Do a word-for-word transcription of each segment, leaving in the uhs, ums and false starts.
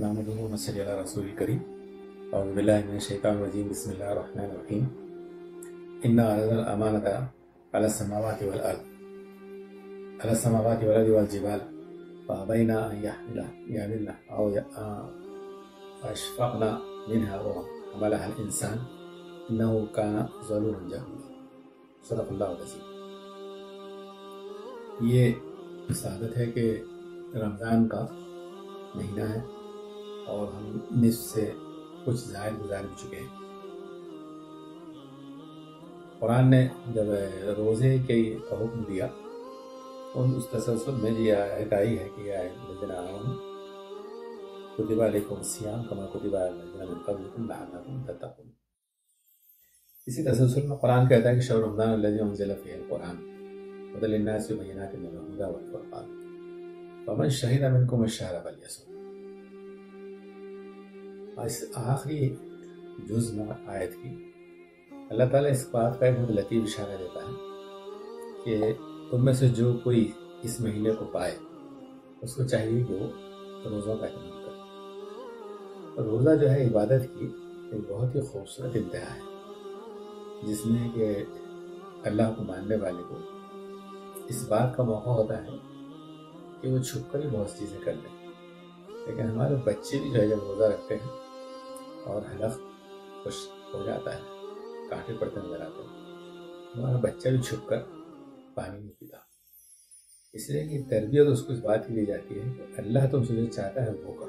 रसूल करीम औरजीम बसमीम इन्नासान का ये साबित है कि रमज़ान का महीना है और हम निस्फ से कुछ ज़ायद गुजार भी चुके हैं। कुरान ने जब रोज़े के हुक्म दिया उन उस तसलसल में ये आयत आई है कि कुतिबा अलैकुम सियाम कमा कुतिबा अलैना मिन क़ब्लिकुम लअल्लकुम तत्तक़ून। इसी तसलसल में कुरान कहता है कि शहर रमज़ान अल्लज़ी उनज़िला फ़ीहिल कुरान हुदल लिन्नास व बय्यिनातिम मिनल हुदा वल फ़ुरक़ान फ़मन शहिदा मिनकुम अश-शहर फ़ल्यसुम। इस आखिरी जुज़ में आयत की अल्लाह ताला इस बात का एक बहुत लतीफ़ इशारा देता है कि तुम में से जो कोई इस महीने को पाए उसको चाहिए कि वो रोज़ों का इस्तेमाल करे। और रोज़ा जो है इबादत की एक बहुत ही खूबसूरत इंतहा है जिसमें कि अल्लाह को मानने वाले को इस बात का मौका होता है कि वो छुप कर ही बहुत चीज़ें कर लें। लेकिन हमारे बच्चे भी जो है जब रोज़ा रखते हैं और हलफ खुश हो जाता है, कांटे पड़ते नजर आते हैं, हमारा बच्चा भी छुप कर पानी नहीं पीता। इसलिए कि तरबियत उसको इस बात की दी जाती है कि अल्लाह तुमसे जो चाहता है वो करो,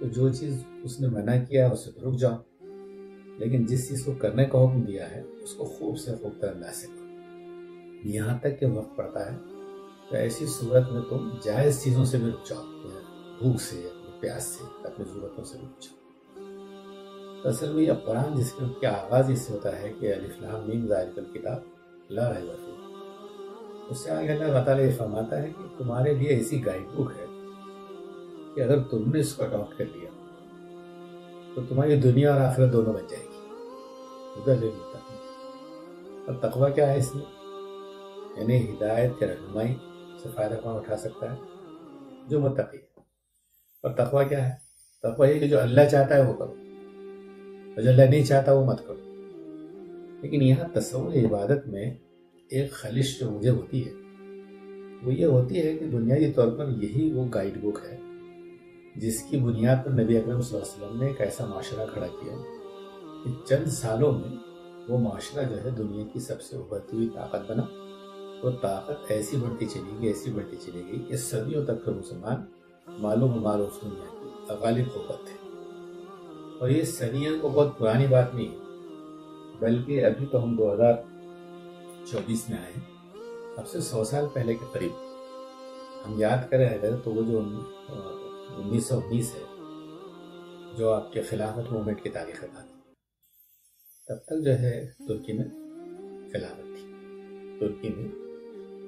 तो जो चीज़ उसने मना किया है उससे रुक जाओ, लेकिन जिस चीज़ को करने का हुक्म दिया है उसको खूब से खूब तरह से करो। यहाँ तक कि वक्त पड़ता है तो ऐसी सूरत में तुम जायज़ चीज़ों से भी रुक जाओ, भूख से, अपनी प्यास से, अपनी ज़रूरतों से रुक जाओ। असल में यह कुरान जिसके क्या आगाज़ इससे होता है कि अलिफ लाम मीम ज़ालिकल किताब ला रैब फीह, उससे आगे अल्लाह ताला ये फरमाता है कि तुम्हारे लिए ऐसी गाइड बुक है कि अगर तुमने इसको अडॉप्ट कर लिया तो तुम्हारी दुनिया और आखिरत दोनों बच जाएगी। उधर ले लेता हूँ। और तकवा क्या है इसमें, यानी हिदायत या रहनुमाई से फ़ायदा कौन उठा सकता है? जो मुत्तक़ी है। और तकवा क्या है? तकवा ये कि जो अल्लाह चाहता है वो करो और जो अल्लाह नहीं चाहता वो मत करो। लेकिन यहाँ तसव्वुर इबादत में एक खलिश जो मुझे होती है वो ये होती है कि बुनियादी तौर पर यही वो गाइड बुक है जिसकी बुनियाद पर नबी अकरम सल्लल्लाहु अलैहि वसल्लम ने एक ऐसा माशरा खड़ा किया कि चंद सालों में वो माशरा जो है दुनिया की सबसे उभरती हुई ताकत बना। वो ताकत ऐसी बढ़ती चली गई, ऐसी बढ़ती चली गई कि सदियों तक के मुसलमान मालूम मालूफ दुनिया की अगालिब होकर थे। और ये सदियों को बहुत पुरानी बात नहीं है, बल्कि अभी तो हम दो हज़ार चौबीस में आए, अब से सौ साल पहले के करीब हम याद करें अगर तो वो जो उन्नीस सौ उन्नीस है जो आपके खिलाफत मूवमेंट की तारीख है, तब तक जो है तुर्की में खिलाफत थी, तुर्की में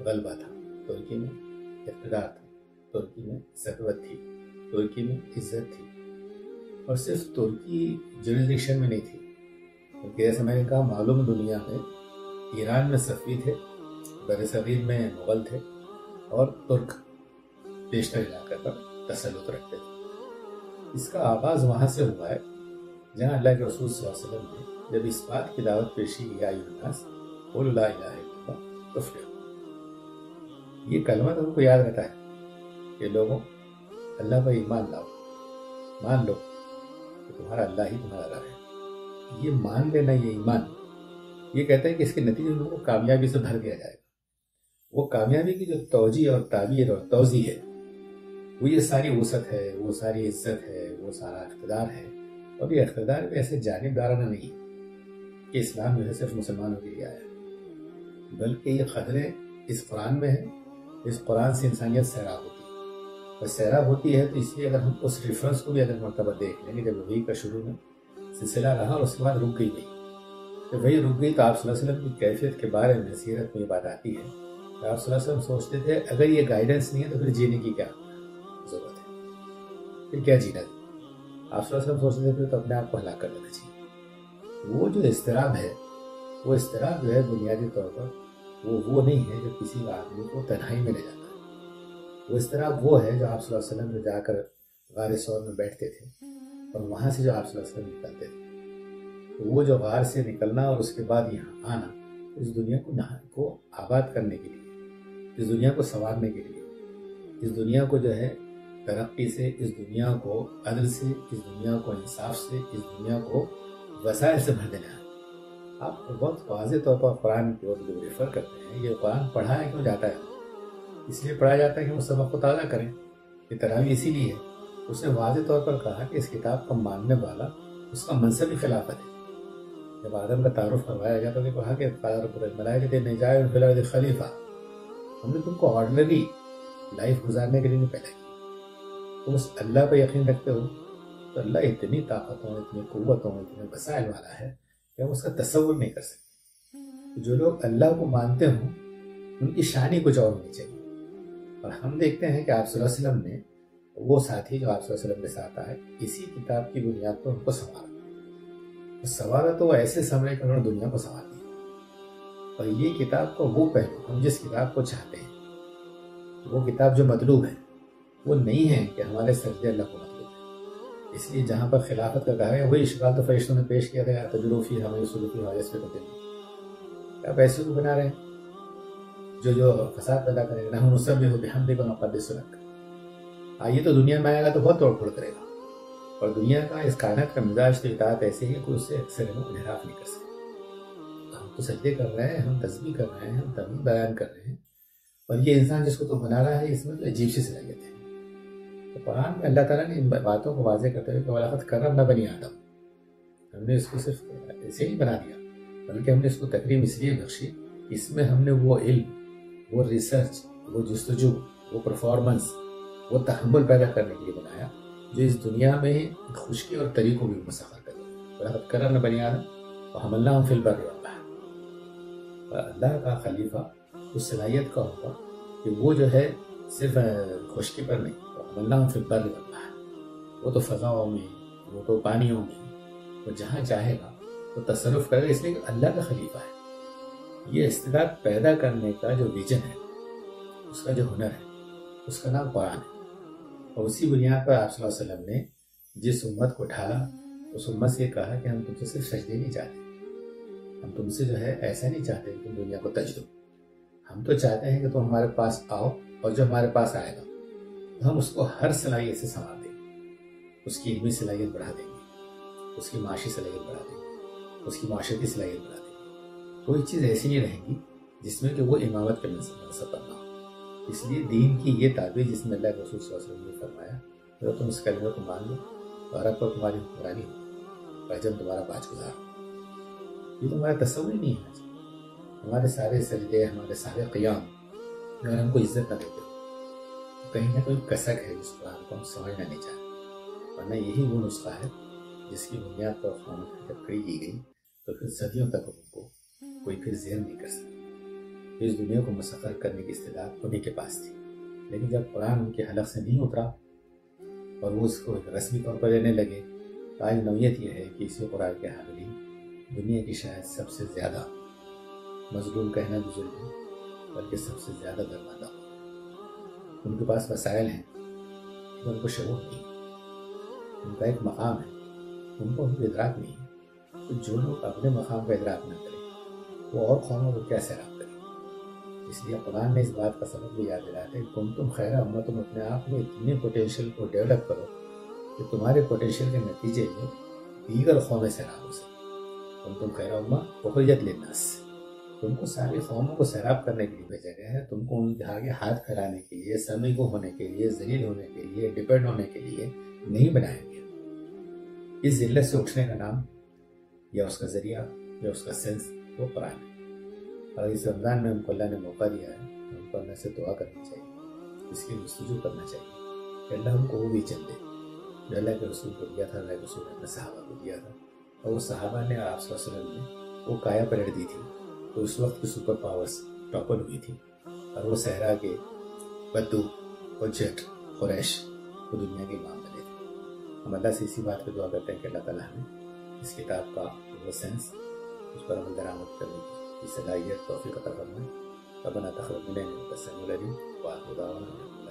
गलबा था, तुर्की में इक़्तिदार था, तुर्की में ज़रूरत थी, तुर्की में इज़्ज़त थी। और सिर्फ तुर्की जुरिडिक्शन में नहीं थी, बल्कि जैसे मैंने कहा मालूम दुनिया में ईरान में सफ़ी थे, बरसगीर में मुग़ल थे और तुर्क पेशतर इलाके पर तसल्लुत रखते थे। इसका आगाज़ वहाँ से हुआ है जहाँ अल्लाह के रसूल सल्लल्लाहु अलैहि वसल्लम ने जब इस बात की दावत पेश की आई उन्नास और ला इलाहा इल्लल्लाह तुफ़्लिहून, ये कलमा तो हमको याद रहता है कि लोगों अल्लाह पर ईमान लाओ, मान लो कि तुम्हारा अल्लाह ही तुम्हारा रब है। ये मान लेना, ये ईमान, ये कहता है कि इसके नतीजे में उनको कामयाबी से भर दिया जाएगा। वो कामयाबी की जो तोजी और ताबीर और तोजी है वो ये सारी वसत है, वो सारी इज्जत है, वो सारा इक़्तिदार है। और ये इक़्तिदार भी ऐसे जानिबदाराना नहीं कि इस्लाम जो है सिर्फ मुसलमानों के लिए आया, बल्कि ये क़दरें इस कुरान में है। इस कुरान से इंसानियत सैराब होती है, और सैराब होती है तो इसलिए अगर हम उस रेफरेंस को भी अगर मरतबा देख लेंगे जब वही का शुरू में सिलसिला रहा और उसके बाद रुक गई गई जब वही रुक गई तो आप सल्लल्लाहु अलैहि वसल्लम की कैफियत के बारे में सीरत में ये बात आती है तो आप सल्लल्लाहु अलैहि वसल्लम सोचते थे अगर ये गाइडेंस नहीं है तो फिर जीने की क्या ज़रूरत है, फिर क्या जीना था? आप सल्लल्लाहु अलैहि वसल्लम सोचते थे फिर तो अपने आप को हलाक कर देना चाहिए। वो जो इस्तिराब है, वो इस्तिराब जो है बुनियादी तौर पर वो वो नहीं है जो किसी आदमी को तन्हाई में ले जाता है। वो इस तरह वो है जो आप सल्लल्लाहु अलैहि वसल्लम ने जाकर गार सौर में बैठते थे और वहाँ से जो आप सल्लल्लाहु अलैहि वसल्लम निकलते थे, तो वो जो गार से निकलना और उसके बाद यहाँ आना, इस दुनिया को नहा को आबाद करने के लिए, इस दुनिया को संवारने के लिए, इस दुनिया को जो है तरक्की से, इस दुनिया को अदल से, इस दुनिया को इंसाफ से, इस दुनिया को वसाइल से भर देना है। आप बहुत वाज़े तौर पर कुरान की ओर जो रेफ़र करते हैं, ये कुरान पढ़ाया क्यों जाता है? इसलिए पढ़ाया जाता है कि वो सबक को ताज़ा करें। ये तरावी इसीलिए है। उसने वाज़े तौर पर कहा कि इस किताब का मानने वाला उसका मनसबी खिलाफत है। जब आदम का तारुफ करवाया गया तो कहा कि मलाइका खलीफा, हमने तुमको ऑर्डनरी लाइफ गुजारने के लिए नहीं पैदा किया। तुम उस अल्लाह पर यकीन रखते हो तो अल्लाह इतनी ताकतों, इतनी क़ुव्वतों, इतने वसाइल वाला है कि हम उसका तसव्वुर नहीं कर सकते। जो लोग अल्लाह को मानते हों उनकी शान ही कुछ और होनी चाहिए। और हम देखते हैं कि आप सल्लल्लाहु अलैहि वसल्लम ने, वो साथी जो आप सल्लल्लाहु अलैहि वसल्लम के साथ आए, इसी किताब की बुनियाद पर उनको संवारा। संवारा तो ऐसे समय कि उन्होंने दुनिया को संवार दिया। और ये किताब का वो पहलू, हम जिस किताब को चाहते हैं, वो किताब जो मतलूब है, वो नहीं है कि हमारे सजदे अल्लाह को मतलूब है। इसलिए जहाँ पर खिलाफत का कहा है, वही इश्काल तो फरिश्तों ने पेश किया था, तजुर्फी हमारी सलूकी हवाले से करते हैं। आप ऐसे को बना रहे हैं जो जो फसाद पैदा करेगा, ना हम उसमें हो गए, हम देखो नकदस रख। आइए तो दुनिया में आएगा तो बहुत तोड़ फोड़ करेगा। और दुनिया का इस कानत का मिजाज तो इताअत ऐसे ही है कि उससे अक्सर हम इनहराफ नहीं कर सकते। हम तो सजदे कर रहे हैं, हम तस्बीह कर रहे हैं, हम तमीज़ बयान कर रहे हैं, और ये इंसान जिसको तो बना रहा है इसमें तो अजीब सी सलाहियत है। तो कुरान में अल्लाह ताला ने इन बातों को वाज़ेह करते हुए वलक़द करमना बनी आदम, हमने इसको सिर्फ ऐसे ही बना दिया, बल्कि हमने इसको तकरीम इसलिए बख्शी, इसमें हमने वो इल्म, वो रिसर्च, वो जस्तजू, वो परफॉर्मेंस, वो तहम्मुल पैदा करने के लिए बनाया जो इस दुनिया में खुशकी और तरी को भी मुसखर कर करम बनी आदम और हमल्ला फिल बर्र वल बहर। और अल्लाह का खलीफा उस सलाहियत का होगा कि वो जो है सिर्फ खुशकी पर नहीं, और हमल्ला फिल बर्र वल बहर, वो तो फ़ज़ाओं में, वो तो पानियों में, वो जहाँ चाहेगा वो तसरुफ़ करेगा, इसलिए अल्लाह का खलीफा है। ये इस्तिदाद पैदा करने का जो विजन है, उसका जो हुनर है, उसका नाम कुरान है। और उसी बुनियाद पर आप सल्लल्लाहु अलैहि वसल्लम ने जिस उम्मत को ढाला, उस उम्मत से कहा कि हम तुमसे सिर्फ सजदे नहीं चाहते, हम तुमसे जो है ऐसा नहीं चाहते कि तुम दुनिया को तज दो, हम तो चाहते हैं कि तुम हमारे पास आओ, और जो हमारे पास आएगा तो हम उसको हर सलाहियत से संवार देंगे, उसकी इल्मी सलाहियत बढ़ा देंगे, उसकी माशी सलाहियत बढ़ा देंगे, उसकी माशरती सलाहियत बढ़ा देंगे। कोई चीज़ ऐसी नहीं रहेगी जिसमें कि वो इमामत के मनसब पर ना हो। इसलिए दीन की ये ताबीर जिसमें अल्लाह के रसूल सल्लल्लाहु अलैहि वसल्लम ने फरमाया, तो तुम इस कलमे को मान लो और अब पर तुम्हारी हुक्मरानी हो, जब तुम्हारा बाज गुजार हो। ये तुम्हारा तसव्वुर नहीं है। हमारे सारे सजदे, हमारे सारे क़ियाम, अगर हमको इज्जत ना देते तो कहीं ना कोई कसक है जिसको हमको हम समझना नहीं चाहते, वरना यही वो नुस्खा है जिसकी बुनियाद पर क़ौम जब खड़ी की गई तो फिर सदियों तक उनको कोई फिर ज़हन नहीं कर सकता। इस दुनिया को मुसख़्खर करने की इस्तिदाद उन्हीं के पास थी, लेकिन जब कुरान उनके हलक से नहीं उतरा और वो उसको रस्मी तौर पर लेने लगे, तो आज नौयत यह है कि इसी कुरान के हामिली दुनिया की शायद सबसे ज़्यादा मजलूम, कहना भी जुल्म है, बल्कि सबसे ज़्यादा दरमादा हो। उनके पास वसाइल हैं, तो उनको शऊर नहीं, उनका एक मकाम है, उनको उनको इदराक नहीं है। तो जो लोग अपने मकाम का इदराक न करें वो और कौमों को कैसे राब करें। इसलिए कुरान ने इस बात का सबक भी याद दिलाया है, तुम तुम खैर अम्मा, तुम अपने आप में इतने पोटेंशियल को डेवलप करो कि तुम्हारे पोटेंशियल के नतीजे में दीगर कौमें सैराब हो सकें। तुम तुम खैर अम्मा उखरिजत लिन्नास, तुमको सारी कौमों को सैराब करने के लिए भेजा गया है, तुमको उनके आगे हाथ फैलाने के लिए, समी को होने के लिए, जलील होने के लिए, डिपेंड होने के लिए नहीं बनाया गया। इस जिल्लत से उठने का नाम या उसका ज़रिया या उसका सेंस वो कुरान है। और इस रमज़ान में हमको अल्लाह ने मौका दिया है, हमको अल्लाह से दुआ करनी चाहिए, इसकी जस्तजू करना चाहिए कि अल्लाह हमको वो भी विजन दे जो अल्लाह के रसूल को दिया था, अल्लाह के रसूल ने अपने सहाबा को दिया था। और वो सहाबा ने आप सल्लल्लाहु अलैहि वसल्लम ने वो काया पलट दी थी, तो उस वक्त की सुपर पावर्स टॉपल हुई थी, और वो सहरा के बद्दू और जट क़ुरैश वो दुनिया के इमाम बने थे। हम अल्लाह से इसी बात पर दुआ करते हैं कि अल्लाह ताला हमें इस किताब का वो सेंस, उस पर अमल दरामद करने की सलाहियत तौफीक अता फरमाए। रब्बना तक़ब्बल मिन्ना इन्नका अंता समीउल अलीम व आखिरु दअवाना।